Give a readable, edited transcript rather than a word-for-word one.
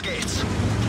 those gates.